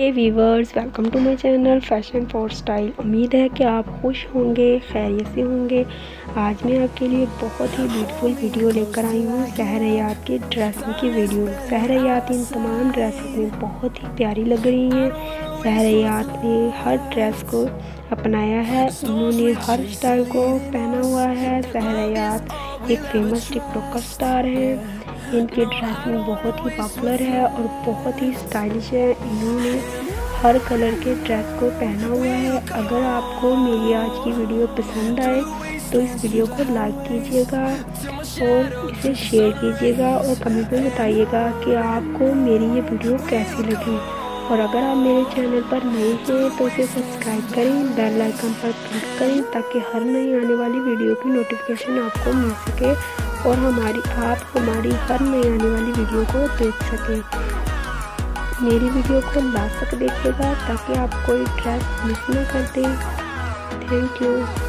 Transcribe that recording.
A viewers, welcome to my channel fashion 4 style. उम्मीद है कि आप खुश होंगे, खैरियत से होंगे। आज मैं आपके लिए बहुत ही ब्यूटीफुल वीडियो लेकर आई हूँ सहर हयात के ड्रेसिंग की वीडियो। सहर हयात इन तमाम ड्रेसेस में बहुत ही प्यारी लग रही हैं। सहर हयात ने हर ड्रेस को अपनाया है, उन्होंने हर स्टाइल को पहना हुआ है। सहर हयात एक फेमस टिकटॉक स्टार हैं। इनकी ड्रेसिंग बहुत ही पॉपुलर है और बहुत ही स्टाइलिश है। इन्होंने हर कलर के ड्रेस को पहना हुआ है। अगर आपको मेरी आज की वीडियो पसंद आए तो इस वीडियो को लाइक कीजिएगा और इसे शेयर कीजिएगा और कमेंट में बताइएगा कि आपको मेरी ये वीडियो कैसी लगी। और अगर आप मेरे चैनल पर नए हैं तो इसे सब्सक्राइब करें, बेल आइकन पर क्लिक करें ताकि हर नई आने वाली वीडियो की नोटिफिकेशन आपको मिल सके और आप हमारी हर नई आने वाली वीडियो को देख सकें। मेरी वीडियो को लास्ट तक देखिएगा ताकि आप कोई ड्रेस मिस ना कर दें। Thank you.